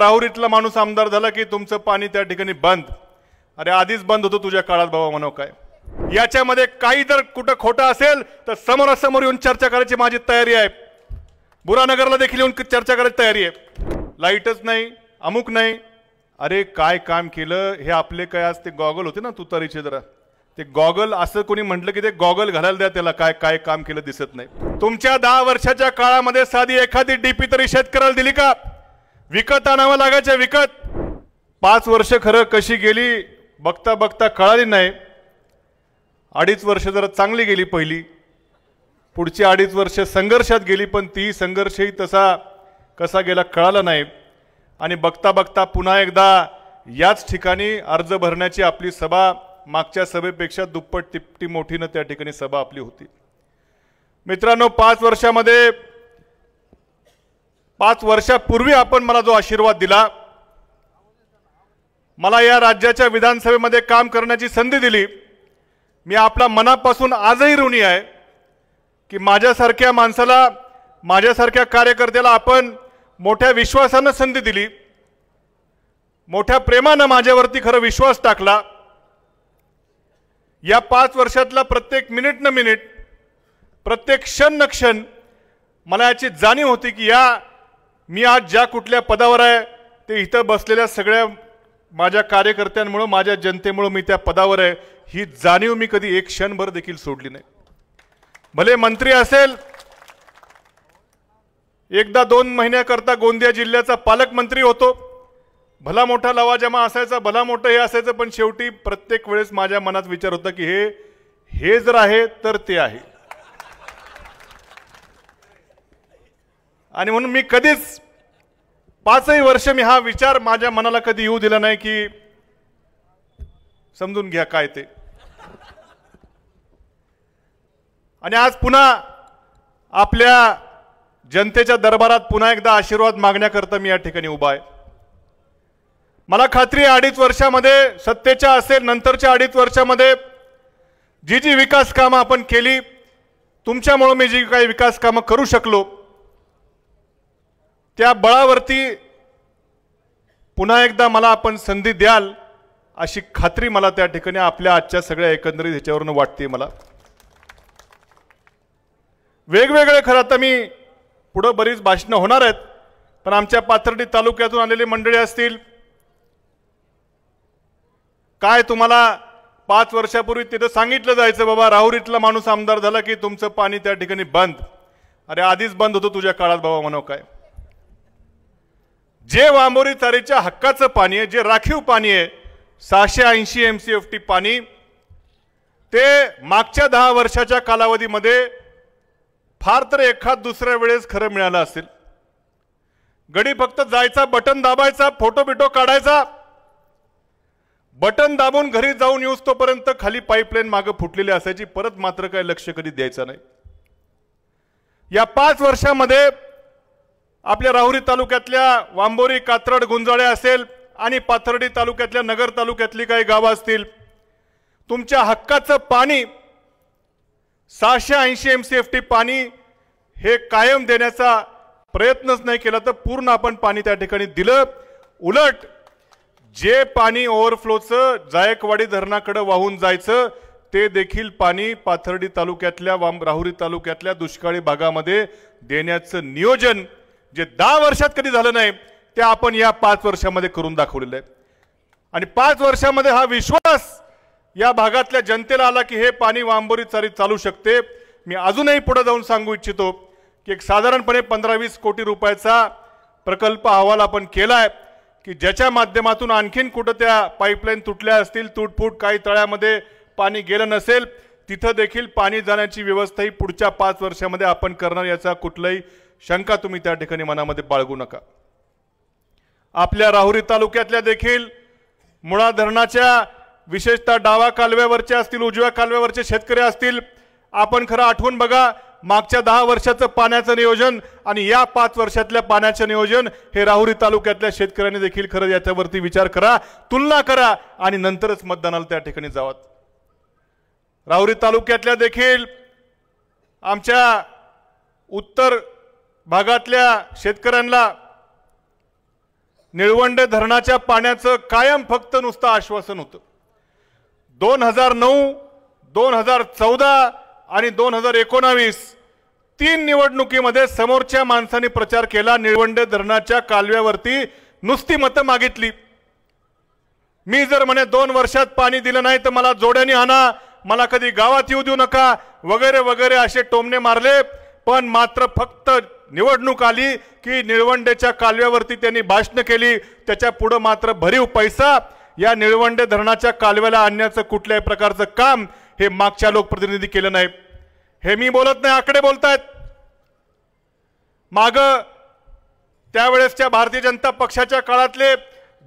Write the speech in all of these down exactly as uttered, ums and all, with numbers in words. राहुरीतला माणूस आमदार झाला की तुमचं पाणी त्या ठिकाणी बंद। अरे आधीच बंद होतो तुझ्या काळात बाबा, म्हणो काय याच्यामध्ये काही जर कुठं खोटा असेल तर समोरासमोर येऊन चर्चा करायची माझी तयारी आहे। बुरानगरला देखील येऊन चर्चा करायची तयारी आहे। लाईटच नाही, अमुक नाही, अरे काय काम केलं हे आपले काय आज ते गॉगल होते ना तुतारीचे, जरा ते गॉगल असं कोणी म्हटलं की ते गॉगल घालायला द्या त्याला, काय काय काम केलं दिसत नाही। तुमच्या दहा वर्षाच्या काळामध्ये साधी एखादी डीपी तरी शेतकऱ्याला दिली का? विकत आणावं लागायच्या विकत। पाच वर्ष खरं कशी गेली बघता बघता कळाली नाही। अडीच वर्ष जरा चांगली गेली पहिली, पुढची अडीच वर्ष संघर्षात गेली, पण ती संघर्षही तसा कसा गेला कळाला नाही। आणि बघता बघता पुन्हा एकदा याच ठिकाणी अर्ज भरण्याची आपली सभा मागच्या सभेपेक्षा दुप्पट तिप्पटी मोठीनं त्या ठिकाणी सभा आपली होती। मित्रांनो, पाच वर्षामध्ये पाच वर्षापूर्वी आपण मला जो आशीर्वाद दिला, मला या राज्याच्या विधानसभेमध्ये काम करण्याची संधी दिली, मी आपला मनापासून आजही ऋणी आहे की माझ्यासारख्या माणसाला, माझ्यासारख्या कार्यकर्त्याला आपण मोठ्या विश्वासानं संधी दिली, मोठ्या प्रेमानं माझ्यावरती खरं विश्वास टाकला। या पाच वर्षातला प्रत्येक मिनिट न मिनिट, प्रत्येक क्षण न क्षण मला याची जाणीव होती की या मी आज ज्या कुठल्या पदावर आहे ते इथं बसलेल्या सगळ्या माझ्या कार्यकर्त्यांमुळं, माझ्या जनतेमुळं मी त्या पदावर आहे। ही जाणीव मी कधी एक क्षणभर देखील सोडली नाही। भले मंत्री असेल, एकदा दोन महिन्याकरता गोंदिया जिल्ह्याचा पालकमंत्री होतो, भला मोठा लवाजमा असायचा, भला मोठं हे असायचं, पण शेवटी प्रत्येक वेळेस माझ्या मनात विचार होता की हे हे जर आहे तर ते आहे। आणि म्हणून मी कधीच पाचही वर्ष मी हा विचार माझ्या मनाला कधी येऊ दिला नाही की समजून घ्या काय ते। आणि आज पुन्हा आपल्या जनतेच्या दरबारात पुन्हा एकदा आशीर्वाद मागण्याकरता मी या ठिकाणी उभा आहे। मला खात्री आहे अडीच वर्षामध्ये, सत्तेच्या असेल नंतरच्या अडीच वर्षामध्ये जी जी विकास कामं आपण केली, तुमच्यामुळे मी जी काही विकास कामं करू शकलो त्या बळावरती पुन्हा एकदा मला आपण संधी द्याल अशी खात्री मला त्या ठिकाणी आपल्या आजच्या सगळ्या एकंदरीत ह्याच्यावरून वाटते। मला वेगवेगळे खरं आता मी पुढे बरीच भाषणं होणार आहेत, पण आमच्या पाथर्डी तालुक्यातून आलेली मंडळी असतील, काय तुम्हाला पाच वर्षापूर्वी तिथं सांगितलं जायचं बाबा राहुरीतला माणूस आमदार झाला की तुमचं पाणी त्या ठिकाणी बंद। अरे आधीच बंद होतं तुझ्या काळात बाबा, म्हणो काय। जे वांबोरी तारीच्या हक्काचं पाणी आहे, जे राखीव पाणी आहे, सहाशे ऐंशी एम सी एफ टी पाणी, ते मागच्या दहा वर्षाच्या कालावधीमध्ये फार तर एखाद दुसऱ्या वेळेस खरं मिळालं असेल। गडी फक्त जायचा, बटन दाबायचा, फोटो बिटो काढायचा, बटन दाबून घरी जाऊन येऊस तोपर्यंत खाली पाईपलाईन मागं फुटलेली असायची, परत मात्र काय लक्ष कधी द्यायचं नाही। या पाच वर्षामध्ये आपल्या राहुरी तालुक्यातल्या वांबोरी, कात्रड, गुंजाळे असेल आणि पाथर्डी तालुक्यातल्या, नगर तालुक्यातली काही गावं असतील, तुमच्या हक्काचं पाणी सहाशे ऐंशी एम सी एफ टी पाणी हे कायम देण्याचा प्रयत्नच नाही केला, तर पूर्ण आपण पाणी त्या ठिकाणी दिलं। उलट जे पाणी ओव्हरफ्लोचं जायकवाडी धरणाकडे वाहून जायचं ते देखील पाणी पाथर्डी तालुक्यातल्या, राहुरी तालुक्यातल्या दुष्काळी भागामध्ये देण्याचं नियोजन जे दहा वर्षात कधी झालं नाही ते आपण या पाच वर्षामध्ये करून दाखवलेलं आहे। आणि पाच वर्षामध्ये हा विश्वास या भागातल्या जनतेला आला की हे पाणी वांबोरी चारी चालू शकते। मी अजूनही पुढे जाऊन सांगू इच्छितो की एक साधारणपणे पंधरा वीस कोटी रुपयाचा प्रकल्प अहवाल आपण केला आहे की ज्याच्या माध्यमातून आणखीन कुठं त्या पाईपलाईन तुटल्या असतील, तुटफूट, काही तळ्यामध्ये पाणी गेलं नसेल, तिथं देखील पाणी जाण्याची व्यवस्था ही पुढच्या पाच वर्षामध्ये आपण करणार, याचा कुठलाही शंका तुम्ही त्या ठिकाणी मनामध्ये बाळगू नका। आपल्या राहुरी तालुक्यातल्या देखील मुळा धरणाच्या, विशेषतः डावा कालव्यावरचे असतील, उजव्या कालव्यावरचे शेतकरी असतील, आपण खरं आठवून बघा मागच्या दहा वर्षाचं पाण्याचं नियोजन आणि या पाच वर्षातल्या पाण्याचं नियोजन हे राहुरी तालुक्यातल्या शेतकऱ्यांनी देखील खरं याच्यावरती विचार करा, तुलना करा आणि नंतरच मतदानाला त्या ठिकाणी जावात। राहुरी तालुक्यातल्या देखील आमच्या उत्तर भागातल्या शेतकऱ्यांना निळवंडे धरणाच्या पाण्याचं कायम फक्त नुसतं आश्वासन होतं। दोन हजार नऊ दोन हजार चौदा आणि दोन हजार एकोणावीस तीन निवडणुकीमध्ये समोरच्या माणसाने प्रचार केला, निळवंडे धरणाच्या कालव्यावरती नुसती मतं मागितली। मी जर म्हणे दोन वर्षात पाणी दिलं नाही तर मला जोड्याने आणा, मला कधी गावात येऊ देऊ नका वगैरे वगैरे असे टोमणे मारले। पण मात्र फक्त निवडणूक आली की निळवंडेच्या कालव्यावरती त्यांनी भाषण केली, त्याच्या पुढे मात्र भरीव पैसा या निळवंडे धरणाच्या कालव्याला आणण्याचं कुठल्याही प्रकारचं काम हे मागच्या लोकप्रतिनिधी केलं नाही। हे मी बोलत नाही, आकडे बोलतायत। माग त्यावेळेसच्या भारतीय जनता पक्षाच्या काळातले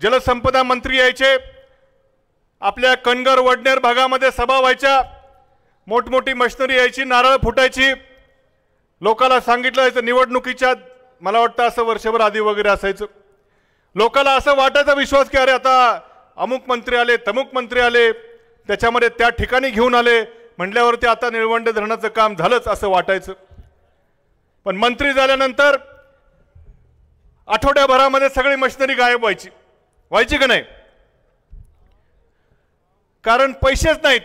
जलसंपदा मंत्री यायचे, आपल्या कणगर वडनेर भागामध्ये सभा व्हायच्या, मोठमोठी मशिनरी यायची, नारळ फुटायची, लोकाला सांगितलं जायचं निवडणुकीच्या मला वाटतं असं वर्षभर आधी वगैरे असायचं। लोकाला असं वाटायचा विश्वास की अरे आता अमुक मंत्री आले तमुक मंत्री आले त्याच्यामध्ये त्या ठिकाणी घेऊन आले म्हटल्यावरती आता निळवंडे धरणाचं काम झालंच असं वाटायचं। पण मंत्री झाल्यानंतर आठवड्याभरामध्ये सगळी मशिनरी गायब व्हायची व्हायची का नाही, कारण पैसेच नाहीत।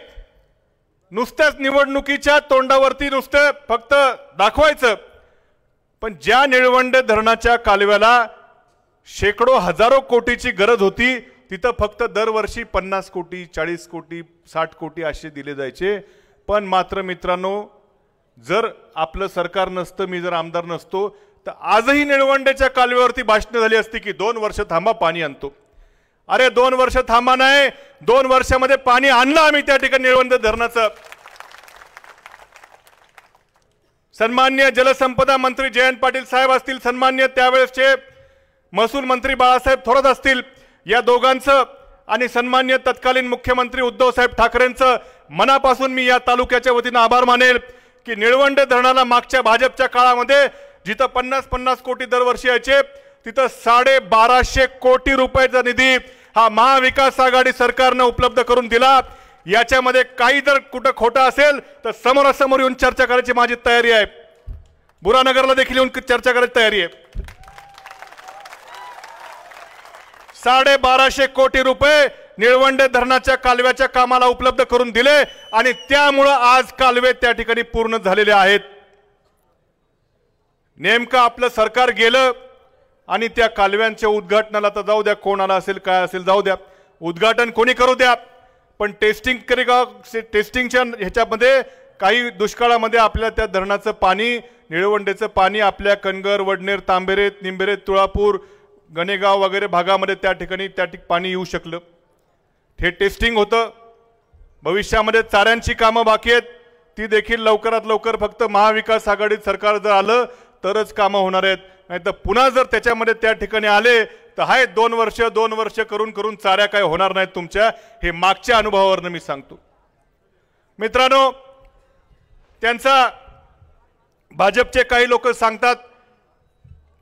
नुसत्याच निवडणुकीच्या तोंडावरती नुसतं फक्त दाखवायचं, पण ज्या निळवंडे धरणाच्या कालव्याला शेकडो हजारो कोटीची गरज होती तिथं फक्त दरवर्षी पन्नास कोटी चाळीस कोटी साठ कोटी असे दिले जायचे। पण मात्र मित्रांनो, जर आपलं सरकार नसतं, मी जर आमदार नसतो तर आजही निळवंडेच्या कालव्यावरती भाषणं झाली असती की दोन वर्ष थांबा पाणी आणतो। अरे दोन वर्ष थांबा नाही, दोन वर्षामध्ये पाणी आणलं आम्ही त्या ठिकाणी निळवंडे धरणाचं। सन्मान्य जलसंपदा मंत्री जयंत पाटील साहेब असतील, सन्मान्य त्यावेळेसचे महसूल मंत्री बाळासाहेब थोरात असतील, या दोघांचं आणि सन्मान्य तत्कालीन मुख्यमंत्री उद्धवसाहेब ठाकरेंचं मनापासून मी या तालुक्याच्या वतीनं आभार मानेल की निळवंडे धरणाला मागच्या भाजपच्या काळामध्ये जिथं पन्नास पन्नास कोटी दरवर्षी यायचे तिथं साडे बाराशे कोटी रुपयाचा निधी हा महाविकास आघाडी सरकारनं उपलब्ध करून दिला। याच्यामध्ये काही जर कुठं खोटा असेल तर समोरासमोर येऊन चर्चा करायची माझी तयारी आहे, बुरानगरला देखील येऊन चर्चा करायची तयारी आहे। साडे बाराशे कोटी रुपये निळवंडे धरणाच्या कालव्याच्या कामाला उपलब्ध करून दिले आणि त्यामुळं आज कालवे त्या ठिकाणी पूर्ण झालेले आहेत। नेमकं आपलं सरकार गेलं आणि त्या कालव्यांच्या उद्घाटनाला तर जाऊ द्या, कोणाला असेल काय असेल जाऊ द्या, उद्घाटन कोणी करू द्या, पण टेस्टिंग करी का टेस्टिंगच्या ह्याच्यामध्ये काही दुष्काळामध्ये आपल्या त्या धरणाचं पाणी निळवंडेचं पाणी आपल्या कणगर वडनेर तांबेरे निंबेरे तुळापूर गणेगाव वगैरे भागामध्ये त्या ठिकाणी त्या ठिक पाणी येऊ शकलं। हे टेस्टिंग होतं। भविष्यामध्ये चाऱ्यांची कामं बाकी आहेत, ती देखील लवकरात लवकर फक्त महाविकास आघाडीत सरकार जर आलं तरच कामं होणार आहेत, नाहीतर पुन्हा जर त्याच्यामध्ये त्या ठिकाणी आले तर हाय दोन वर्ष दोन वर्ष करून करून चाऱ्या काय होणार नाहीत तुमच्या, हे मागच्या अनुभवावरनं मी सांगतो। मित्रांनो, त्यांचा भाजपचे काही लोक सांगतात,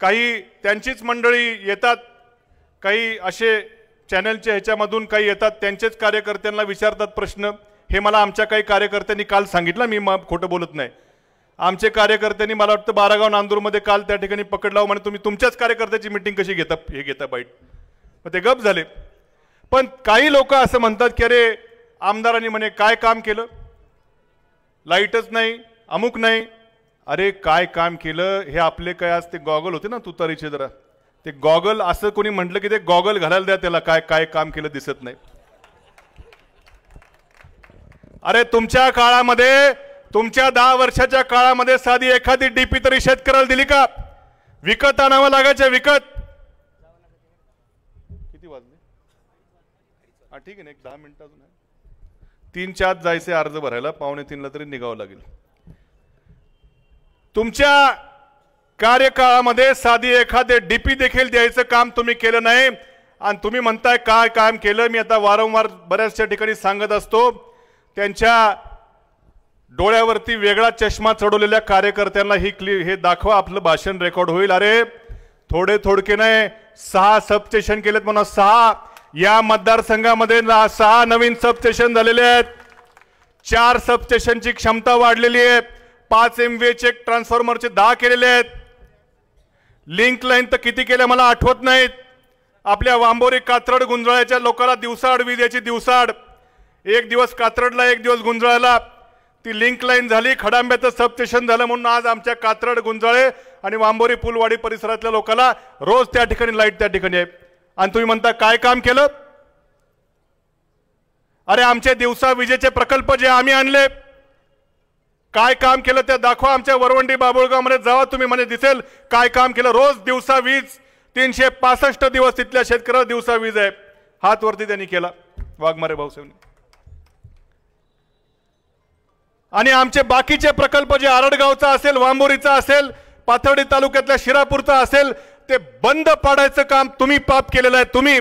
काही त्यांचीच मंडळी येतात, काही असे चॅनलचे ह्याच्यामधून काही येतात त्यांचेच कार्यकर्त्यांना विचारतात प्रश्न। हे मला आमच्या काही कार्यकर्त्यांनी काल सांगितलं, मी खोटं बोलत नाही। आमचे कार्यकर्त्यांनी मला वाटतं बारागाव नांदूरमध्ये काल त्या ठिकाणी पकडला, म्हणजे तुम्ही तुमच्याच कार्यकर्त्याची मीटिंग कशी घेता हे घेता बाईट, मग ते गप झाले। पण काही लोक असं म्हणतात की अरे आमदारांनी म्हणे काय काम केलं, लाईटच नाही अमुक नाही। अरे काय काम केलं हे आपले काय आज ते गॉगल होते ना तुतारीचे, जरा ते गॉगल असं कोणी म्हटलं की ते गॉगल घालायला द्या त्याला, काय काय काम केलं दिसत नाही। अरे तुमच्या काळामध्ये तुमच्या दहा वर्षाच्या काळामध्ये साधी एखादी डीपी तरी शेतकऱ्याला दिली का? विकत आणावं लागायचं, विकत। किती वाजले? हा ठीक आहे ना, एक दहा मिनिट अजून आहे, तीन चार जायचे अर्ज भरायला, पावणे तीनला तरी निघावं लागेल। तुमच्या कार्यकाळामध्ये साधी एखादे डीपी देखील द्यायचं काम तुम्ही केलं नाही आणि तुम्ही म्हणताय काय काम केलं। मी आता वारंवार बऱ्याचशा ठिकाणी सांगत असतो, त्यांच्या डोळ्यावरती वेगळा चष्मा चढवलेल्या कार्यकर्त्यांना ही क्लि हे दाखवा, आपलं भाषण रेकॉर्ड होईल। अरे थोडे थोडके नाही, सहा सब स्टेशन केलेत म्हणा, सहा या मतदारसंघामध्ये सहा नवीन सब स्टेशन झालेले आहेत, चार सब स्टेशनची क्षमता वाढलेली आहे, पाच एमव्हीए चे ट्रान्सफॉर्मरचे दहा केलेले आहेत, लिंक लाईन तर किती केल्या मला आठवत नाहीत, आपल्या वांबोरी कात्रड गुंजाळ्याच्या लोकाला दिवसाआड वीज याची दिवसाआड, एक दिवस कात्रडला एक दिवस गुंजाळ्याला ती लिंक लाईन झाली, खडांब्याचं सबस्टेशन झालं, म्हणून आज आमच्या कात्रड गुंजाळे आणि वांबोरी पुलवाडी परिसरातल्या लोकाला रोज त्या ठिकाणी लाईट त्या ठिकाणी आहे। आणि तुम्ही म्हणता काय काम केलं? अरे आमचे दिवसा विजेचे प्रकल्प जे आम्ही आणले, काय काम केलं ते दाखवा। आमच्या वरवंडी बाबुळगावमध्ये जावा, तुम्ही मला दिसेल काय काम केलं। रोज दिवसा वीज तीनशे पासष्ट दिवस तिथल्या शेतकऱ्याला दिवसा वीज आहे। हात वरती त्यांनी केला वाघमारे भाऊसाहेबांनी। आणि आमचे बाकीचे प्रकल्प जे आरडगावचा असेल, वांबोरीचा असेल, पाथर्डी तालुक्यातल्या शिरापूरचा असेल, ते बंद पाडायचं काम तुम्ही पाप केलेलं आहे। तुम्ही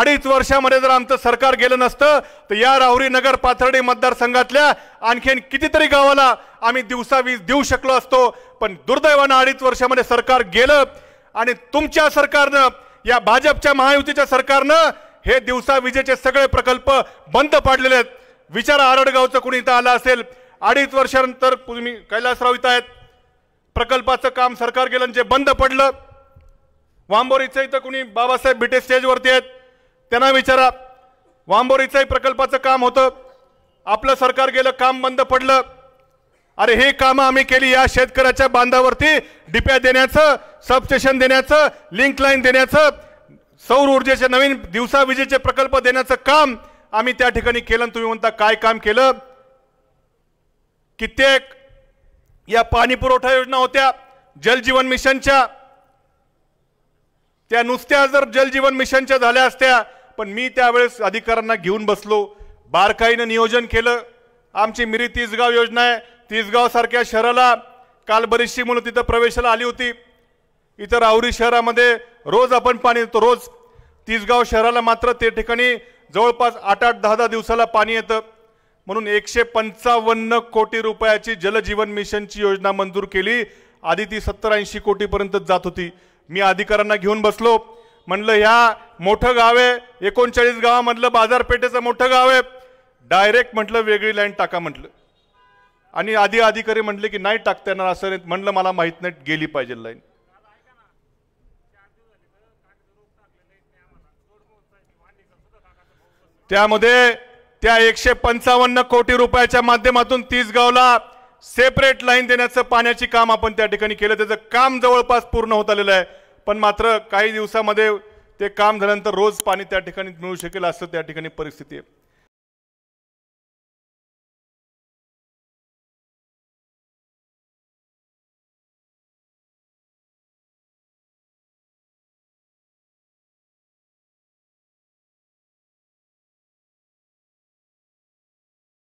अडीच वर्षामध्ये जर आमचं सरकार गेलं नसतं तर या राहुरी नगर पाथर्डी मतदारसंघातल्या आणखीन कितीतरी गावाला आम्ही दिवसा वीज देऊ शकलो असतो। पण दुर्दैवानं अडीच वर्षामध्ये सरकार गेलं आणि तुमच्या सरकारनं, या भाजपच्या महायुतीच्या सरकारनं हे दिवसा विजेचे सगळे प्रकल्प बंद पाडलेले आहेत। विचारा, आरडगावचं कोणी इथं आलं असेल, अडीच वर्षानंतर तुम्ही कैलासराव इथं आहेत, प्रकल्पाचं काम सरकार गेलं, जे बंद पडलं। वांबोरीचं इथं कोणी बाबासाहेब बिटे स्टेजवरती आहेत, त्यांना विचारा। वांबोरीचंही प्रकल्पाचं काम होतं, आपलं सरकार गेलं, काम बंद पडलं। अरे हे कामं आम्ही केली, या शेतकऱ्याच्या बांधावरती डिप्या देण्याचं, सबस्टेशन देण्याचं, लिंक लाईन देण्याचं, सौर ऊर्जेचे नवीन दिवसा विजेचे प्रकल्प देण्याचं काम आम्ही त्या ठिकाणी केलं। तुम्ही म्हणता काय काम केलं? कित्येक या पाणी पुरवठा योजना होत्या जल जीवन मिशनच्या, त्या नुसत्या जर जल जीवन मिशनच्या झाल्या असत्या, पण मी त्यावेळेस अधिकाऱ्यांना घेऊन बसलो, बारकाईनं नियोजन केलं। आमची मिरी तिसगाव योजना आहे, तिसगाव सारख्या शहराला काल बरीचशी मुलं तिथं प्रवेशाला आली होती। इथं राहुरी शहरामध्ये रोज आपण पाणी येतो, रोज तिसगाव शहराला मात्र ते ठिकाणी जवळपास आठ आठ दहा दहा दिवसाला पाणी येतं। म्हणून एकशे पंचावन्न कोटी रुपयाची जलजीवन मिशनची योजना मंजूर केली। आधी ती सत्तर ऐंशी कोटीपर्यंत जात होती। मी अधिकाऱ्यांना घेऊन बसलो, म्हणलं ह्या मोठं गाव आहे, एकोणचाळीस गावामधलं बाजारपेठेचं मोठं गाव आहे, डायरेक्ट म्हटलं वेगळी लाईन टाका म्हटलं। आणि आधी अधिकारी म्हटले की नाही टाकता येणार, असं म्हणलं मला माहीत नाही, गेली पाहिजे लाईन। त्यामध्ये त्या एकशे पंचावन्न कोटी रुपयाच्या माध्यमातून तिसगावला सेपरेट लाईन देण्याचं पाण्याची काम आपण त्या ठिकाणी केलं। त्याचं काम जवळपास पूर्ण होत आलेलं आहे, पण मात्र काही दिवसामध्ये ते काम झाल्यानंतर रोज पाणी त्या ठिकाणी मिळू शकेल असं त्या ठिकाणी परिस्थिती आहे।